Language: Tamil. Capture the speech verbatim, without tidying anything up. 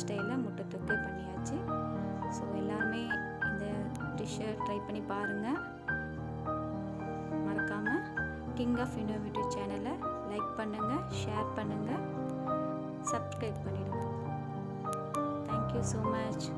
ஸ்டைலில் முட்டை தொக்கு பண்ணியாச்சு. ஸோ எல்லாருமே இந்த டிஷ்ஷை ட்ரை பண்ணி பாருங்கள். மறக்காமல் கிங் ஆஃப் இன்னோவேட்டிவ் சேனலை லைக் பண்ணுங்கள், ஷேர் பண்ணுங்கள், சப்ஸ்கிரைப் பண்ணிடுங்க. Thank you so much.